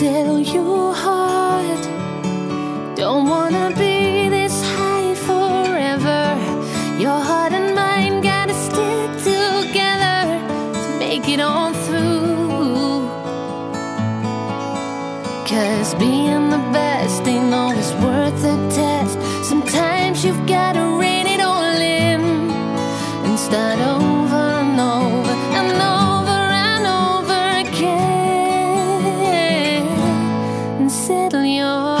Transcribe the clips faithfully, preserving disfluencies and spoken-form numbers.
still your heart. Don't wanna be this high forever. Your heart and mine gotta stick together to make it on through. Cause being the best ain't always worth the test. Sometimes you've gotta rein it all in and start over and over and over and over again and settle your heart.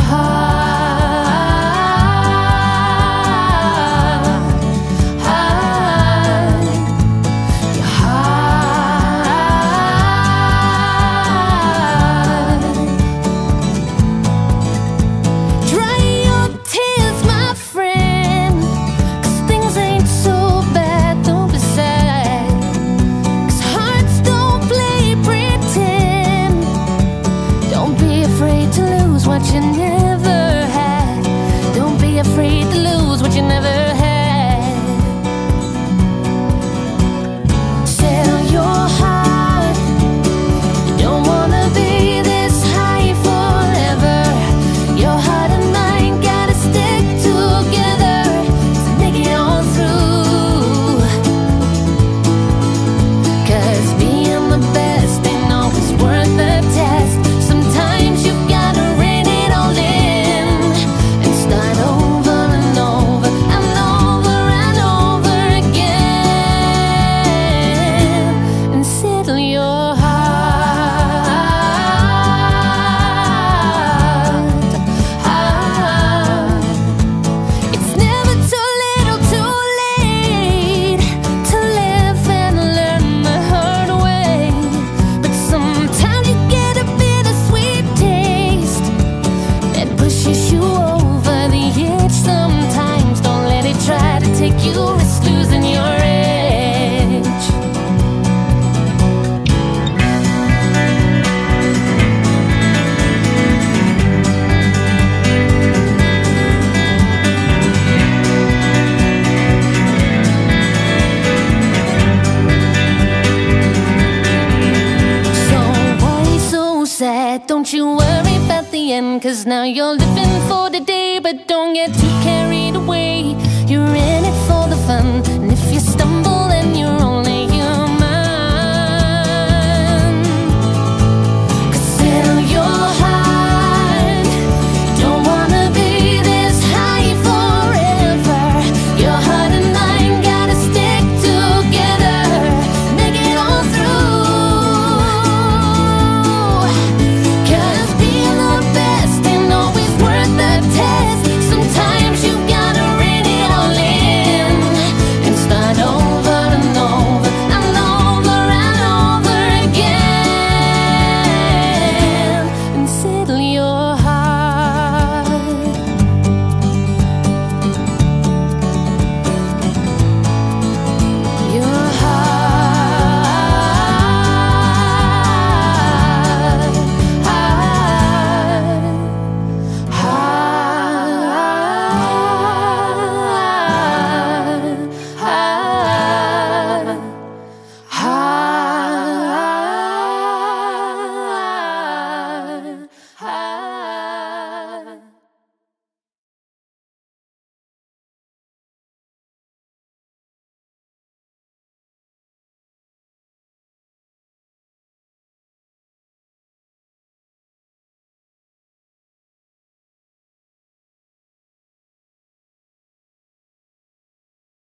Don't you worry about the end, cause now you're living for the day, but don't get too carried away. You're in it for